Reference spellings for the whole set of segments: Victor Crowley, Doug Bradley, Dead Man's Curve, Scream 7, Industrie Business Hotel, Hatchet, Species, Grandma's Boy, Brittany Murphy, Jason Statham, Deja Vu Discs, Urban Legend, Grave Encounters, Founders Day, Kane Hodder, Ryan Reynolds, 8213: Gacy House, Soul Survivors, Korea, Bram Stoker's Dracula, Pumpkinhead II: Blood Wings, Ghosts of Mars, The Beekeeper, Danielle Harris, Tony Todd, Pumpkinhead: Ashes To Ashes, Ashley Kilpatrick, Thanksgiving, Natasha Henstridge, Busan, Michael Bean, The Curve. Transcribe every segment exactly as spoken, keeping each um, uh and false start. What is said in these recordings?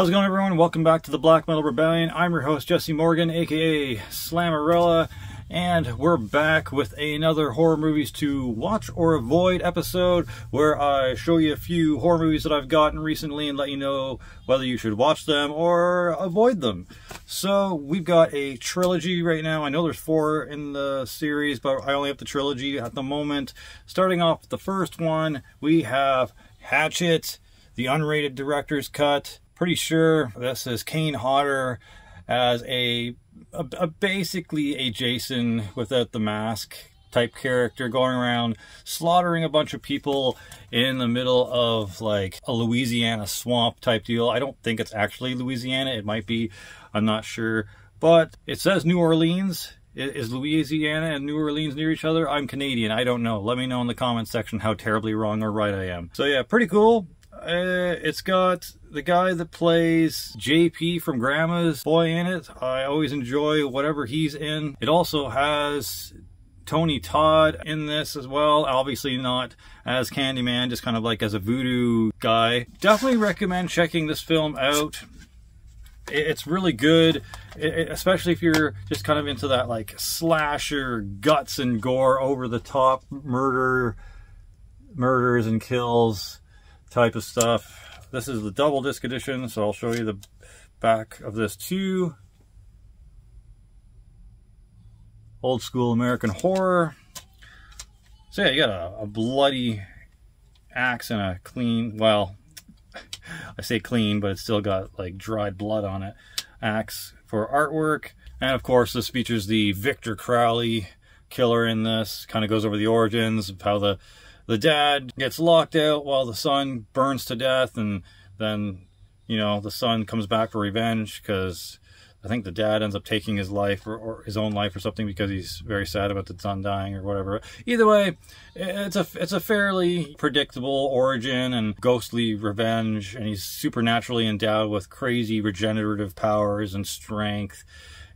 How's it going, everyone? Welcome back to the Black Metal Rebellion. I'm your host, Jesse Morgan, aka Slammarella, and we're back with another Horror Movies to Watch or Avoid episode where I show you a few horror movies that I've gotten recently and let you know whether you should watch them or avoid them. So we've got a trilogy right now. I know there's four in the series, but I only have the trilogy at the moment. Starting off with the first one, we have Hatchet, the unrated director's cut. Pretty sure this is Kane Hodder as a, a, a basically a Jason without the mask type character going around slaughtering a bunch of people in the middle of like a Louisiana swamp type deal. I don't think it's actually Louisiana. It might be. I'm not sure. But it says New Orleans. Is Louisiana and New Orleans near each other? I'm Canadian. I don't know. Let me know in the comments section how terribly wrong or right I am. So yeah, pretty cool. Uh, it's got the guy that plays J P from Grandma's Boy in it. I always enjoy whatever he's in. It also has Tony Todd in this as well. Obviously not as Candyman, just kind of like as a voodoo guy. Definitely recommend checking this film out. It's really good, especially if you're just kind of into that like slasher guts and gore, over the top murder, murders and kills type of stuff. This is the double disc edition, so I'll show you the back of this too. Old school American horror. So yeah, you got a, a bloody axe and a clean, well, I say clean, but it's still got like dried blood on it, axe for artwork. And of course this features the Victor Crowley killer in this. Kind of goes over the origins of how the The dad gets locked out while the son burns to death, and then, you know, the son comes back for revenge because I think the dad ends up taking his life or, or his own life or something because he's very sad about the son dying or whatever. Either way, it's a, it's a fairly predictable origin and ghostly revenge, and he's supernaturally endowed with crazy regenerative powers and strength.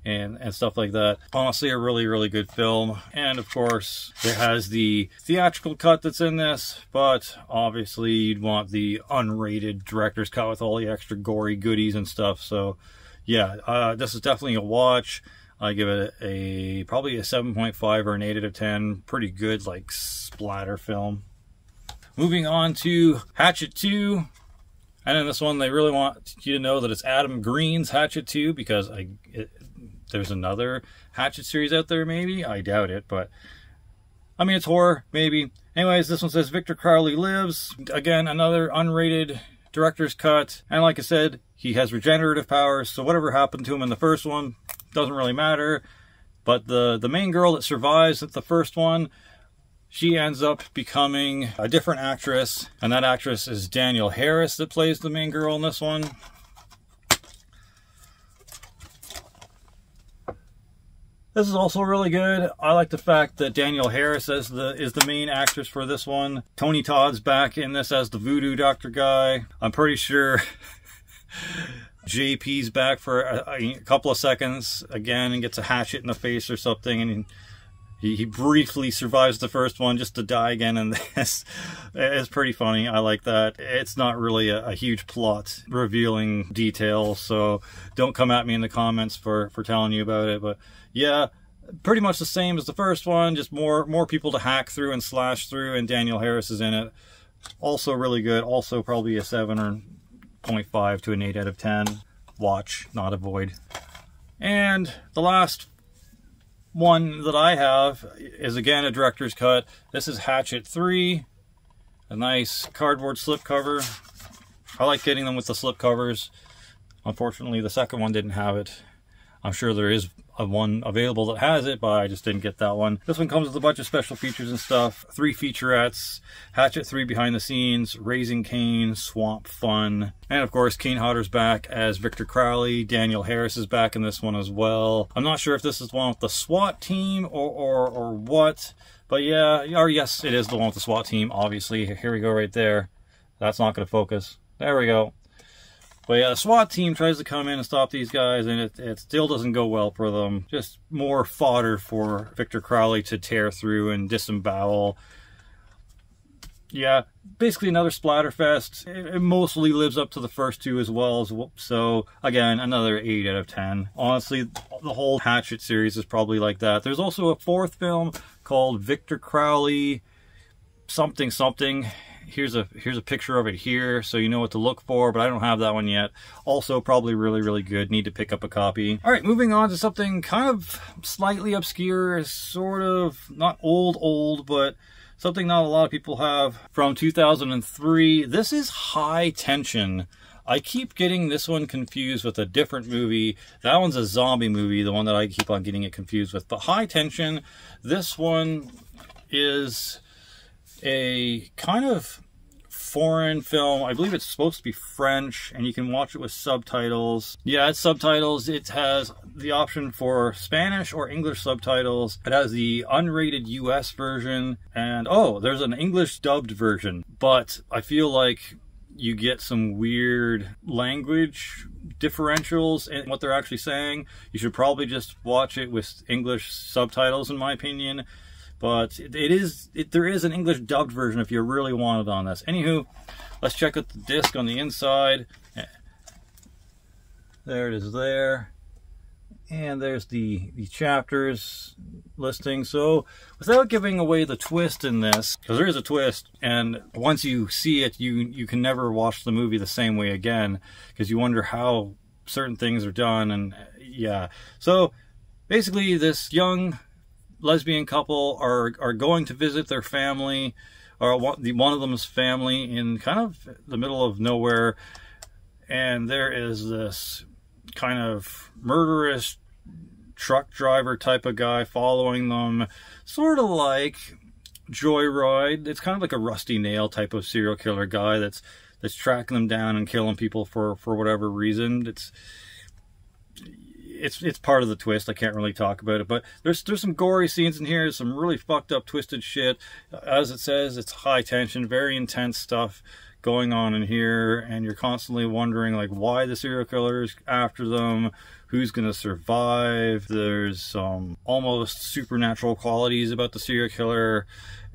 And, and stuff like that. Honestly, a really, really good film. And of course, it has the theatrical cut that's in this, but obviously you'd want the unrated director's cut with all the extra gory goodies and stuff. So yeah, uh, this is definitely a watch. I give it a, a probably a seven point five or an eight out of ten. Pretty good, like, splatter film. Moving on to Hatchet two. And in this one, they really want you to know that it's Adam Green's Hatchet two, because I... It, there's another Hatchet series out there, maybe? I doubt it, but... I mean, it's horror, maybe. Anyways, this one says Victor Crowley lives. Again, another unrated director's cut. And like I said, he has regenerative powers, so whatever happened to him in the first one doesn't really matter. But the, the main girl that survives at the first one, she ends up becoming a different actress. And that actress is Danielle Harris that plays the main girl in this one. This is also really good. I like the fact that Danielle Harris is the, is the main actress for this one. Tony Todd's back in this as the voodoo doctor guy. I'm pretty sure J P's back for a, a couple of seconds again and gets a hatchet in the face or something. And he, he briefly survives the first one just to die again in this. It's pretty funny. I like that. It's not really a, a huge plot revealing detail, so don't come at me in the comments for, for telling you about it, but... yeah, pretty much the same as the first one, just more more people to hack through and slash through, and Danielle Harris is in it. Also really good. Also probably a seven point five to an eight out of ten. Watch, not avoid. And the last one that I have is again a director's cut. This is Hatchet three. A nice cardboard slipcover. I like getting them with the slipcovers. Unfortunately, the second one didn't have it. I'm sure there is a one available that has it, but I just didn't get that one. This one comes with a bunch of special features and stuff. Three featurettes, Hatchet three Behind the Scenes, Raising Kane, Swamp Fun. And of course, Kane Hodder's back as Victor Crowley. Danielle Harris is back in this one as well. I'm not sure if this is the one with the SWAT team or, or, or what, but yeah, or yes, it is the one with the SWAT team, obviously. Here we go right there. That's not gonna focus. There we go. But yeah, the SWAT team tries to come in and stop these guys, and it, it still doesn't go well for them. Just more fodder for Victor Crowley to tear through and disembowel. Yeah, basically another splatterfest. It mostly lives up to the first two as well. As well. So again, another eight out of ten. Honestly, the whole Hatchet series is probably like that. There's also a fourth film called Victor Crowley something something. Here's a here's a picture of it here, so you know what to look for, but I don't have that one yet. Also probably really, really good. Need to pick up a copy. All right, moving on to something kind of slightly obscure, sort of not old, old, but something not a lot of people have. From two thousand three, this is High Tension. I keep getting this one confused with a different movie. That one's a zombie movie, the one that I keep on getting it confused with. But High Tension, this one is a kind of foreign film. I believe it's supposed to be French, and you can watch it with subtitles. Yeah, it's subtitles. It has the option for Spanish or English subtitles. It has the unrated U S version, and oh, there's an English dubbed version. But I feel like you get some weird language differentials in what they're actually saying. You should probably just watch it with English subtitles, in my opinion. But it is, it, there is an English dubbed version if you really wanted on this. Anywho, let's check out the disc on the inside. There it is there. And there's the, the chapters listing. So without giving away the twist in this, because there is a twist, and once you see it, you, you can never watch the movie the same way again, because you wonder how certain things are done. And yeah, so basically this young lesbian couple are are going to visit their family, or one of them's family, in kind of the middle of nowhere, and there is this kind of murderous truck driver type of guy following them, sort of like Joyride. It's kind of like a Rusty Nail type of serial killer guy that's that's tracking them down and killing people for for whatever reason. It's It's it's part of the twist. I can't really talk about it, but there's there's some gory scenes in here, some really fucked up, twisted shit. As it says, it's high tension, very intense stuff going on in here, and you're constantly wondering like why the serial killer is after them, who's gonna survive. There's some um, almost supernatural qualities about the serial killer,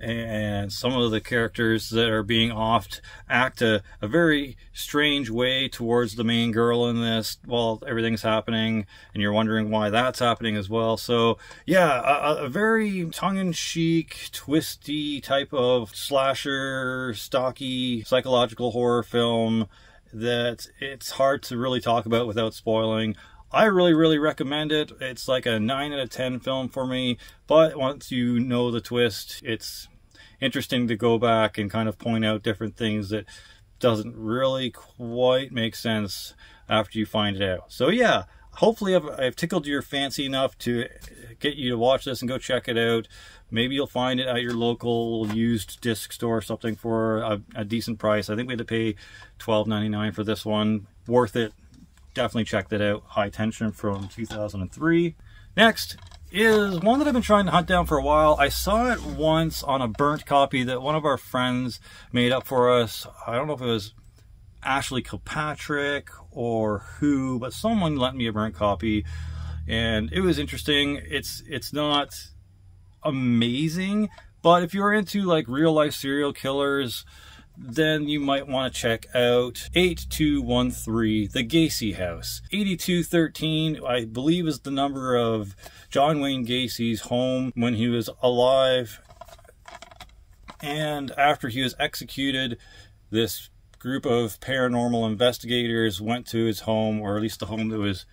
and some of the characters that are being offed act a, a very strange way towards the main girl in this while everything's happening, and you're wondering why that's happening as well. So yeah, a, a very tongue-in-cheek, twisty type of slasher, stocky, psychological horror film that it's hard to really talk about without spoiling. I really, really recommend it. It's like a nine out of ten film for me, but once you know the twist, it's interesting to go back and kind of point out different things that doesn't really quite make sense after you find it out. So yeah, hopefully I've, I've tickled your fancy enough to get you to watch this and go check it out. Maybe you'll find it at your local used disc store or something for a, a decent price. I think we had to pay twelve ninety-nine for this one. Worth it. Definitely check that out. High Tension from two thousand three. Next is one that I've been trying to hunt down for a while. I saw it once on a burnt copy that one of our friends made up for us. I don't know if it was Ashley Kilpatrick or who, but someone lent me a burnt copy, and it was interesting. It's it's not amazing, but if you're into like real life serial killers, then you might want to check out eight two one three, The Gacy House. eighty-two thirteen, I believe, is the number of John Wayne Gacy's home when he was alive. And after he was executed, this group of paranormal investigators went to his home, or at least the home that was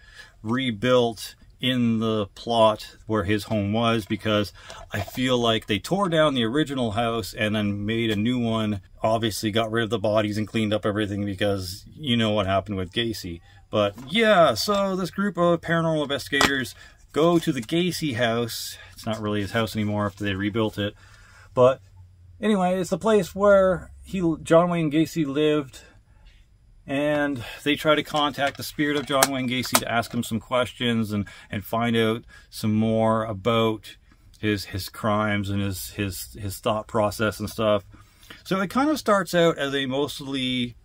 rebuilt in the plot where his home was, because I feel like they tore down the original house and then made a new one. Obviously got rid of the bodies and cleaned up everything, because you know what happened with Gacy. But yeah, so this group of paranormal investigators go to the Gacy house. It's not really his house anymore after they rebuilt it, but anyway, it's the place where he John Wayne Gacy lived. And they try to contact the spirit of John Wayne Gacy to ask him some questions and, and find out some more about his his crimes and his, his, his thought process and stuff. So it kind of starts out as a mostly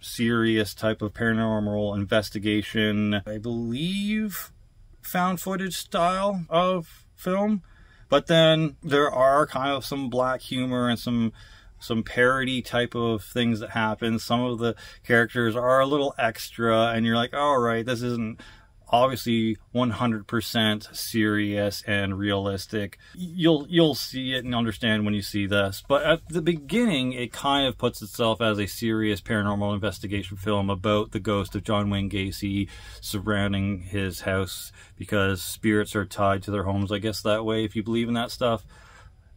serious type of paranormal investigation, I believe found footage style of film. But then there are kind of some black humor and some some parody type of things that happen. Some of the characters are a little extra, and you're like, all right, this isn't obviously one hundred percent serious and realistic. You'll you'll see it and understand when you see this. But at the beginning, it kind of puts itself as a serious paranormal investigation film about the ghost of John Wayne Gacy surrounding his house, because spirits are tied to their homes, I guess, that way, if you believe in that stuff.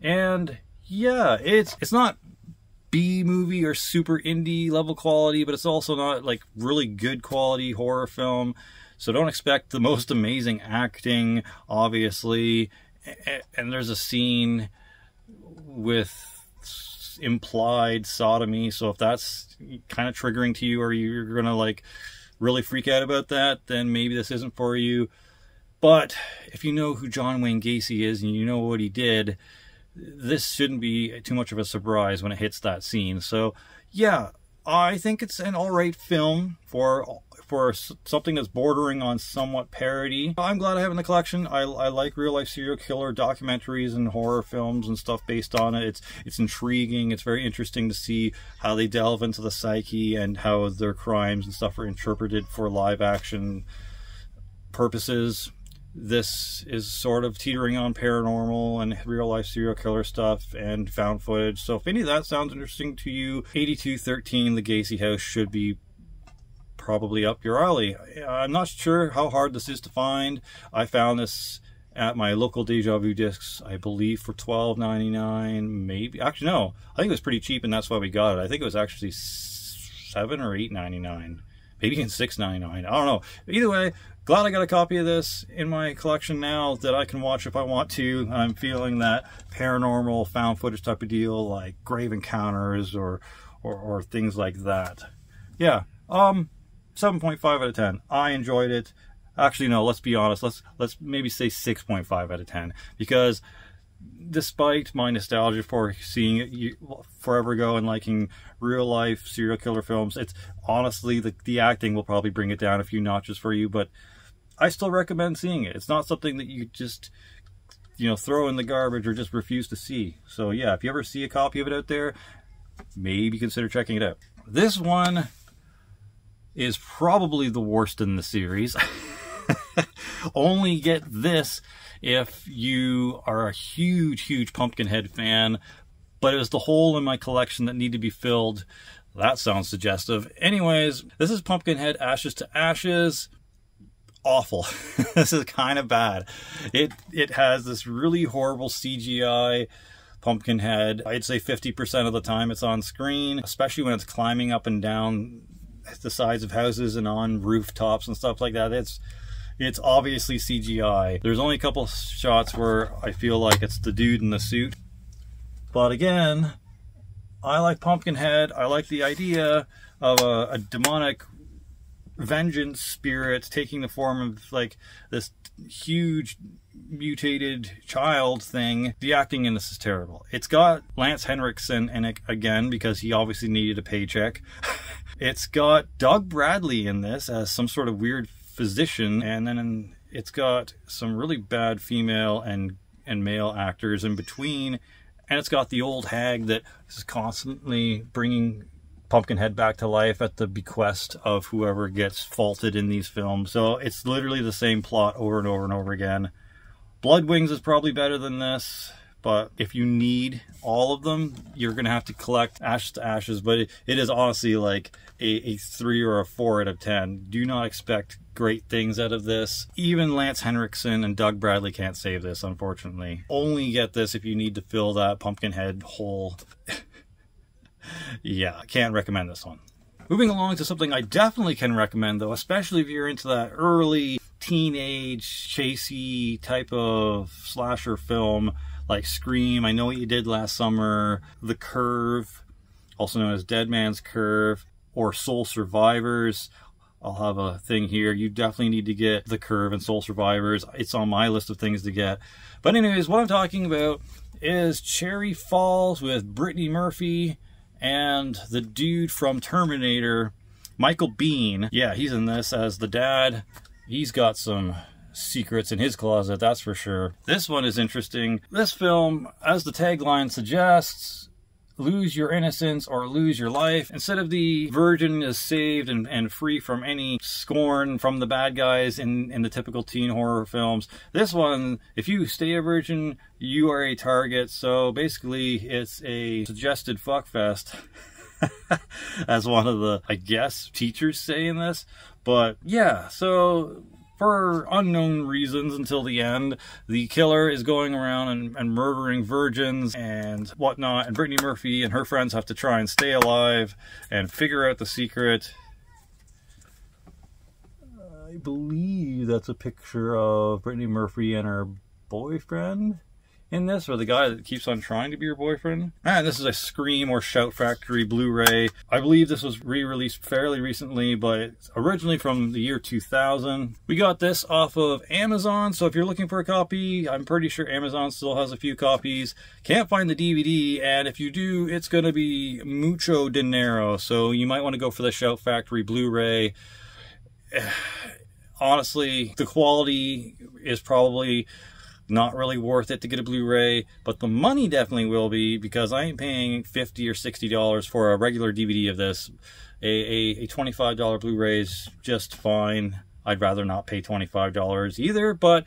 And yeah, it's it's not B-movie or super indie level quality, but it's also not like really good quality horror film. So don't expect the most amazing acting, obviously. And there's a scene with implied sodomy. So if that's kind of triggering to you, or you're going to like really freak out about that, then maybe this isn't for you. But if you know who John Wayne Gacy is and you know what he did, this shouldn't be too much of a surprise when it hits that scene. So yeah, I think it's an all right film for for something that's bordering on somewhat parody. I'm glad I have it in the collection. I, I like real life serial killer documentaries and horror films and stuff based on it. It's it's intriguing. It's very interesting to see how they delve into the psyche and how their crimes and stuff are interpreted for live action purposes. This is sort of teetering on paranormal and real life serial killer stuff and found footage. So if any of that sounds interesting to you, eighty-two thirteen, The Gacy House, should be probably up your alley. I'm not sure how hard this is to find. I found this at my local Deja Vu Discs, I believe, for twelve ninety-nine, maybe. Actually, no, I think it was pretty cheap, and that's why we got it. I think it was actually seven or eight ninety-nine. Maybe even six ninety-nine. I don't know. Either way, glad I got a copy of this in my collection now that I can watch if I want to. I'm feeling that paranormal found footage type of deal, like Grave Encounters or or, or things like that. Yeah, um, seven point five out of ten. I enjoyed it. Actually, no, let's be honest. Let's let's maybe say six point five out of ten, because despite my nostalgia for seeing it forever ago and liking real life serial killer films, it's honestly, the, the acting will probably bring it down a few notches for you, but I still recommend seeing it. It's not something that you just, you know, throw in the garbage or just refuse to see. So yeah, if you ever see a copy of it out there, maybe consider checking it out. This one is probably the worst in the series. Only get this if you are a huge, huge Pumpkinhead fan, but it was the hole in my collection that needed to be filled. That sounds suggestive. Anyways, this is Pumpkinhead: Ashes to Ashes. Awful. This is kind of bad. It it has this really horrible C G I Pumpkinhead. I'd say fifty percent of the time it's on screen, especially when it's climbing up and down the sides of houses and on rooftops and stuff like that. It's It's obviously C G I. There's only a couple shots where I feel like it's the dude in the suit. But again, I like Pumpkinhead. I like the idea of a, a demonic vengeance spirit taking the form of like this huge mutated child thing. The acting in this is terrible. It's got Lance Henriksen in it again, because he obviously needed a paycheck. It's got Doug Bradley in this as some sort of weird physician, and then it's got some really bad female and and male actors in between, and it's got the old hag that is constantly bringing Pumpkinhead back to life at the bequest of whoever gets faulted in these films. So it's literally the same plot over and over and over again. Blood Wings is probably better than this, but if you need all of them, you're gonna have to collect Ashes to Ashes. But it, it is honestly like a, a three or a four out of ten. Do not expect great things out of this. Even Lance Henriksen and Doug Bradley can't save this, unfortunately. Only get this if you need to fill that Pumpkinhead hole. Yeah, can't recommend this one. Moving along to something I definitely can recommend, though, especially if you're into that early teenage chasey type of slasher film, like Scream, I Know What You Did Last Summer, The Curve, also known as Dead Man's Curve, or Soul Survivors. I'll have a thing here. You definitely need to get The Curve and Soul Survivors. It's on my list of things to get. But anyways, what I'm talking about is Cherry Falls with Brittany Murphy and the dude from Terminator, Michael Bean. Yeah, he's in this as the dad. He's got some secrets in his closet, that's for sure. This one is interesting. This film, as the tagline suggests, lose your innocence or lose your life. Instead of the virgin is saved and, and free from any scorn from the bad guys in, in the typical teen horror films, this one, if you stay a virgin, you are a target. So basically it's a suggested fuckfest. As one of the, I guess, teachers say in this. But yeah, so for unknown reasons until the end, the killer is going around and, and murdering virgins and whatnot, and Brittany Murphy and her friends have to try and stay alive and figure out the secret. I believe that's a picture of Brittany Murphy and her boyfriend in this, or the guy that keeps on trying to be your boyfriend. And this is a Scream or Shout Factory Blu-ray. I believe this was re-released fairly recently, but it's originally from the year two thousand. We got this off of Amazon, so if you're looking for a copy, I'm pretty sure Amazon still has a few copies. Can't find the D V D, and if you do, it's gonna be mucho dinero, so you might wanna go for the Shout Factory Blu-ray. Honestly, the quality is probably not really worth it to get a Blu-ray, but the money definitely will be, because I ain't paying fifty or sixty dollars for a regular D V D of this. A, a, a twenty-five dollar Blu-ray is just fine. I'd rather not pay twenty-five dollars either, but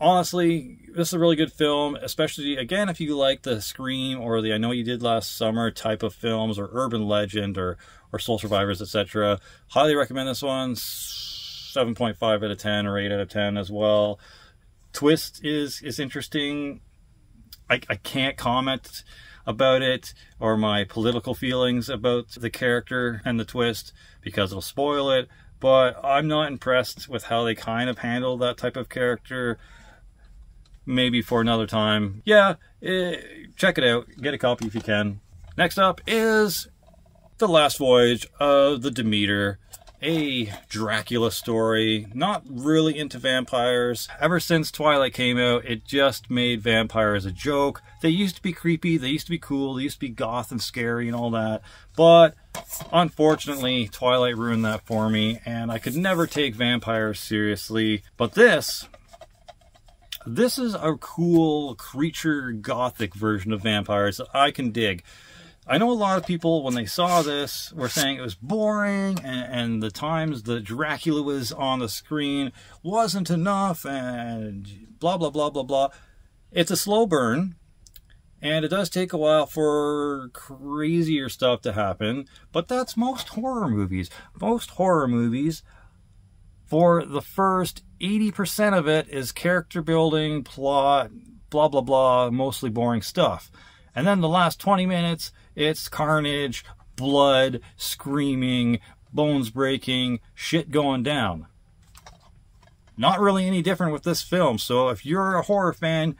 honestly, this is a really good film, especially, again, if you like the Scream or the I Know What You Did Last Summer type of films, or Urban Legend, or, or Soul Survivors, et cetera. Highly recommend this one. seven point five out of ten or eight out of ten as well. Twist is is interesting. I, I can't comment about it or my political feelings about the character and the twist because it'll spoil it, but I'm not impressed with how they kind of handle that type of character. Maybe for another time. Yeah, eh, check it out. Get a copy if you can. Next up is The Last Voyage of the Demeter. A Dracula story. Not really into vampires. Ever since Twilight came out, it just made vampires a joke. They used to be creepy, they used to be cool, they used to be goth and scary and all that, but unfortunately Twilight ruined that for me, and I could never take vampires seriously. But this this is a cool creature gothic version of vampires that I can dig. I know a lot of people, when they saw this, were saying it was boring, and, and the times that Dracula was on the screen wasn't enough, and blah, blah, blah, blah, blah. It's a slow burn, and it does take a while for crazier stuff to happen, but that's most horror movies. Most horror movies, for the first eighty percent of it, is character building, plot, blah, blah, blah, mostly boring stuff. And then the last twenty minutes, it's carnage, blood, screaming, bones breaking, shit going down. Not really any different with this film, so if you're a horror fan,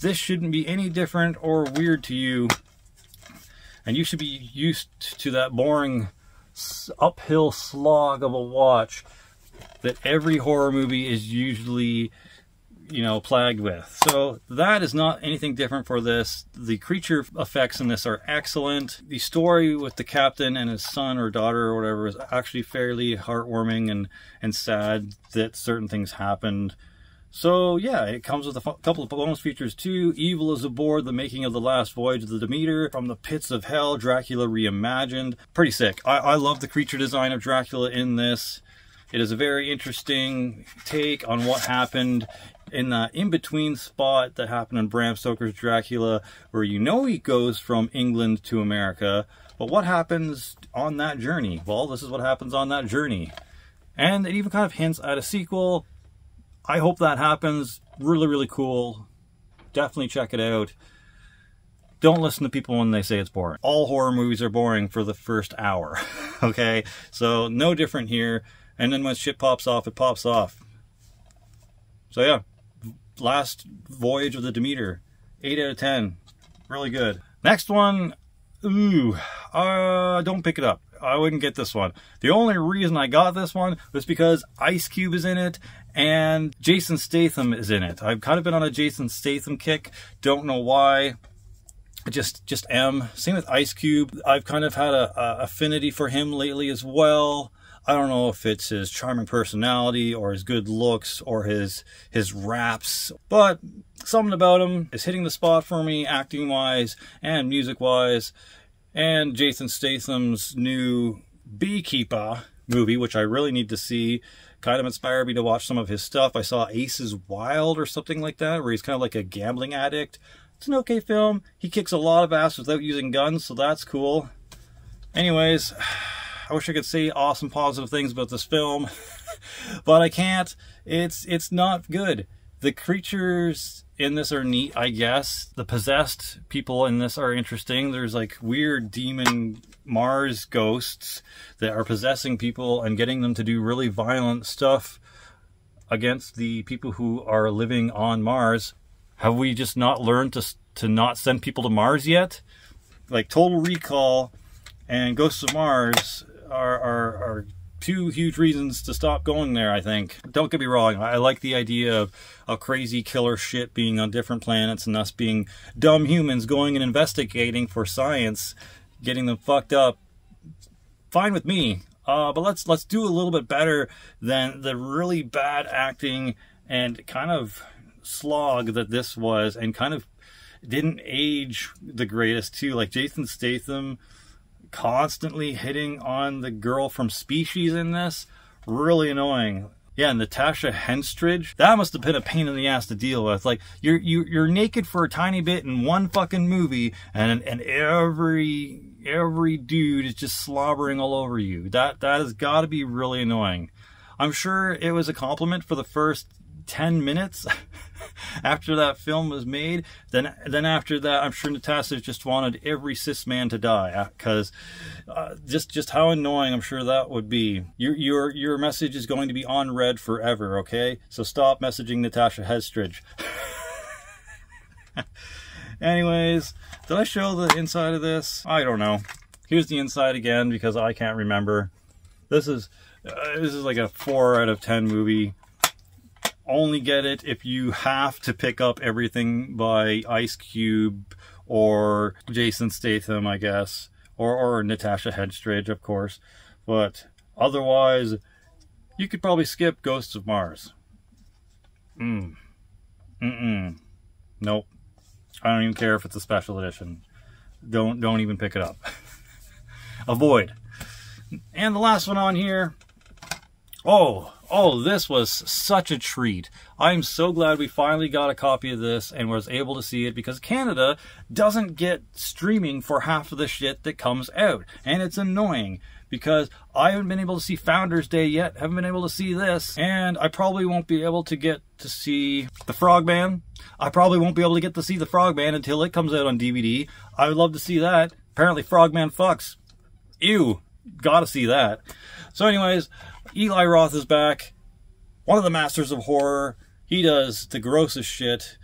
this shouldn't be any different or weird to you. And you should be used to that boring uphill slog of a watch that every horror movie is usually, you know, plagued with. So that is not anything different for this. The creature effects in this are excellent. The story with the captain and his son or daughter or whatever is actually fairly heartwarming and, and sad that certain things happened. So yeah, it comes with a couple of bonus features too. Evil is Aboard, The Making of the Last Voyage of the Demeter, From the Pits of Hell, Dracula Reimagined. Pretty sick. I, I love the creature design of Dracula in this. It is a very interesting take on what happened in the in-between spot that happened in Bram Stoker's Dracula, where you know he goes from England to America, but what happens on that journey? Well, this is what happens on that journey. And it even kind of hints at a sequel. I hope that happens. Really, really cool. Definitely check it out. Don't listen to people when they say it's boring. All horror movies are boring for the first hour, okay? So no different here. And then when shit pops off, it pops off. So yeah. Last Voyage of the Demeter, eight out of ten, really good. Next one, ooh, uh, don't pick it up. I wouldn't get this one. The only reason I got this one was because Ice Cube is in it and Jason Statham is in it. I've kind of been on a Jason Statham kick, don't know why. I just, just am. Same with Ice Cube. I've kind of had a, a affinity for him lately as well. I don't know if it's his charming personality or his good looks or his his raps, but something about him is hitting the spot for me acting wise and music wise, and Jason Statham's new Beekeeper movie, which I really need to see. Kind of inspired me to watch some of his stuff. I saw Aces Wild or something like that, where he's kind of like a gambling addict. It's an okay film. He kicks a lot of ass without using guns, so that's cool. Anyways, I wish I could say awesome positive things about this film, but I can't. It's it's not good. The creatures in this are neat, I guess. The possessed people in this are interesting. There's like weird demon Mars ghosts that are possessing people and getting them to do really violent stuff against the people who are living on Mars. Have we just not learned to, to not send people to Mars yet? Like Total Recall and Ghosts of Mars are, are, are two huge reasons to stop going there, I think. Don't get me wrong, I like the idea of, of crazy killer shit being on different planets and us being dumb humans going and investigating for science, getting them fucked up. Fine with me, uh, but let's, let's do a little bit better than the really bad acting and kind of slog that this was, and kind of didn't age the greatest too. Like Jason Statham constantly hitting on the girl from Species in this, really annoying. Yeah, Natasha Henstridge, that must have been a pain in the ass to deal with. Like you're you, you're naked for a tiny bit in one fucking movie, and and every every dude is just slobbering all over you. That that has got to be really annoying. I'm sure it was a compliment for the first ten minutes after that film was made. Then then after that, I'm sure Natasha just wanted every cis man to die, because uh, just just how annoying I'm sure that would be. Your your your message is going to be unread forever, okay? So stop messaging Natasha Henstridge. Anyways, did I show the inside of this? I don't know. Here's the inside again, because I can't remember. This is uh, this is like a four out of ten movie. Only get it if you have to pick up everything by Ice Cube or Jason Statham, I guess, or, or Natasha Henstridge, of course. But otherwise, you could probably skip Ghosts of Mars. Mm. Mm-mm. Nope. I don't even care if it's a special edition. Don't, don't even pick it up. Avoid. And the last one on here. Oh, oh, this was such a treat. I'm so glad we finally got a copy of this and was able to see it, because Canada doesn't get streaming for half of the shit that comes out. And it's annoying, because I haven't been able to see Founders Day yet, haven't been able to see this, and I probably won't be able to get to see The Frogman. I probably won't be able to get to see The Frogman until it comes out on D V D. I would love to see that. Apparently Frogman fucks. Ew. Gotta see that. So anyways, Eli Roth is back, one of the masters of horror. He does the grossest shit,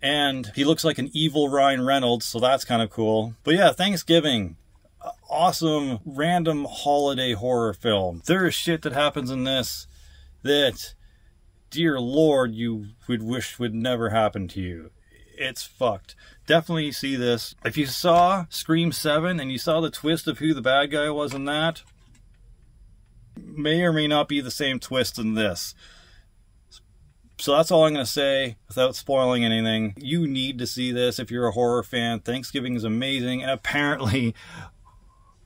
and he looks like an evil Ryan Reynolds, so that's kind of cool. But yeah, Thanksgiving, awesome random holiday horror film. There is shit that happens in this that, dear Lord, you would wish would never happen to you. It's fucked. Definitely see this. If you saw Scream seven and you saw the twist of who the bad guy was in that, may or may not be the same twist in this. So that's all I'm going to say without spoiling anything. You need to see this if you're a horror fan. Thanksgiving is amazing, and apparently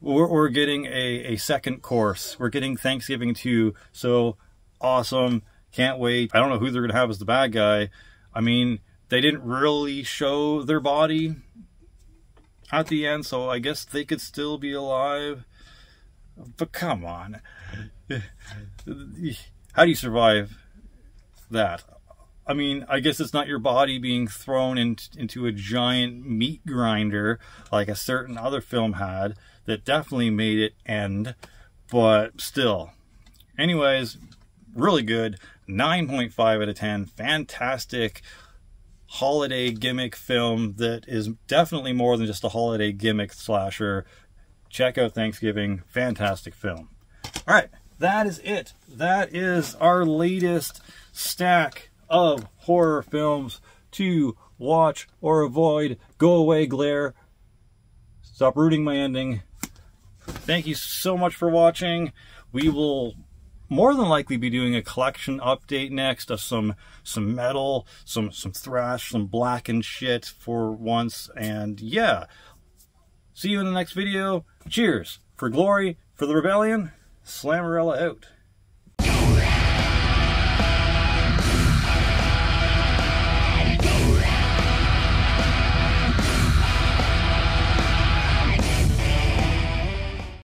we're, we're getting a, a second course. We're getting Thanksgiving two, so awesome. Can't wait. I don't know who they're going to have as the bad guy. I mean, they didn't really show their body at the end, so I guess they could still be alive. But come on. How do you survive that? I mean, I guess it's not your body being thrown in, into a giant meat grinder like a certain other film had that definitely made it end, but still. Anyways, really good. nine point five out of ten. Fantastic holiday gimmick film that is definitely more than just a holiday gimmick slasher. Check out Thanksgiving. Fantastic film. All right, that is it. That is our latest stack of horror films to watch or avoid. Go away, glare. Stop ruining my ending. Thank you so much for watching. We will more than likely be doing a collection update next of some some metal, some some thrash, some blackened shit for once, and yeah. See you in the next video. Cheers for glory, for the rebellion. Slammarella out.